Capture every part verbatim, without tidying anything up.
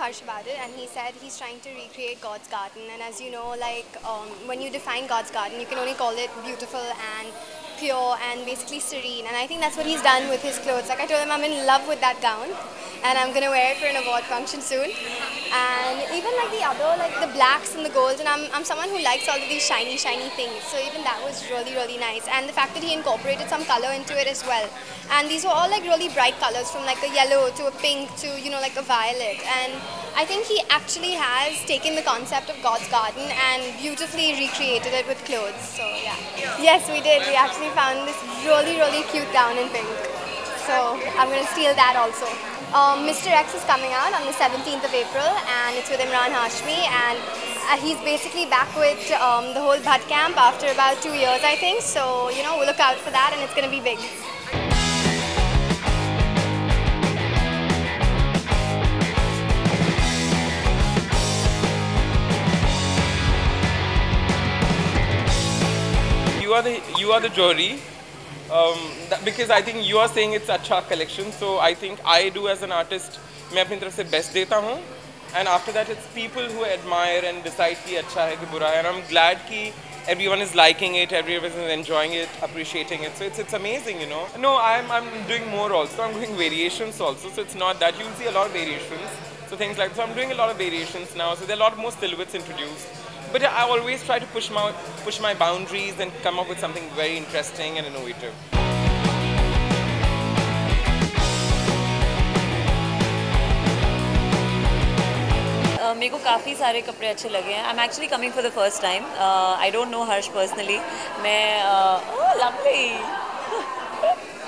Harsh about it, and he said he's trying to recreate God's garden. And as you know, like um, when you define God's garden, you can only call it beautiful and pure and basically serene. And I think that's what he's done with his clothes. Like I told him, I'm in love with that gown, and I'm gonna wear it for an award function soon. And even like the other, like the blacks and the golds, and I'm I'm someone who likes all of these shiny, shiny things. So even that was really, really nice. And the fact that he incorporated some color into it as well. And these were all like really bright colors, from like a yellow to a pink to, you know, like a violet. And I think he actually has taken the concept of God's garden and beautifully recreated it with clothes. So yeah. Yes, we did. We actually found this really, really cute gown in pink. So I'm gonna steal that also. Um, Mister X is coming out on the seventeenth of April, and it's with Imran Hashmi, and he's basically back with um, the whole Bhatt camp after about two years I think, so you know, we'll look out for that and it's going to be big. You are the, you are the jury, um, that, because I think you are saying it's acha collection, so I think I do as an artist, मैं अपनी तरफ से best देता हूँ, and after that it's people who admire and decide कि अच्छा है कि बुरा है, and I'm glad कि everyone is liking it, everyone is enjoying it, appreciating it, so it's it's amazing, you know. No, I'm I'm doing more also, I'm doing variations also, so it's not that you'll see a lot of variations, so things like so I'm doing a lot of variations now, so there are a lot more silhouettes introduced. But I always try to push my push my boundaries and come up with something very interesting and innovative. Uh, मेरे को काफी सारे कपड़े अच्छे लगे हैं. I'm actually coming for the first time. Uh, I don't know Harsh personally. मैं uh, oh lovely.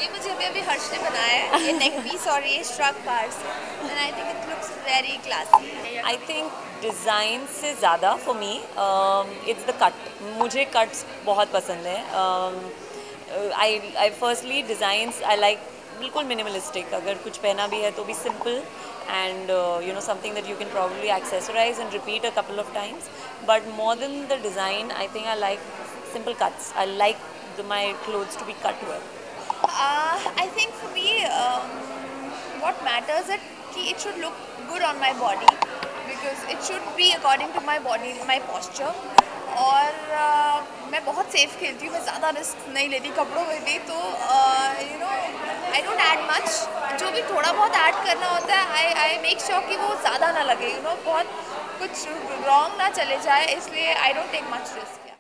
ये मुझे अभी अभी हर्ष ने बनाया है. ये neck piece और ये shrug parts. And I think it looks very classy. I think design से ज़्यादा for me it's the cut. मुझे कट्स बहुत पसंद है. I I firstly designs I like बिल्कुल मिनिमलिस्टिक. अगर कुछ पहना भी है तो भी simple and uh, you know something that you can probably accessorize and repeat a couple of times. But more than the design, I think I like simple cuts. I like the, my clothes to be cut well. Uh, I think for me, um, what matters is that it should look good on my body. Because it should be according to my body, my posture. और मैं बहुत safe खेलती हूँ. मैं ज़्यादा risk नहीं लेती कपड़ों में भी. तो you know I don't add much. जो भी थोड़ा बहुत add करना होता है I I make sure कि वो ज़्यादा ना लगे. You know बहुत कुछ wrong ना चले जाए. इसलिए I don't take much risk.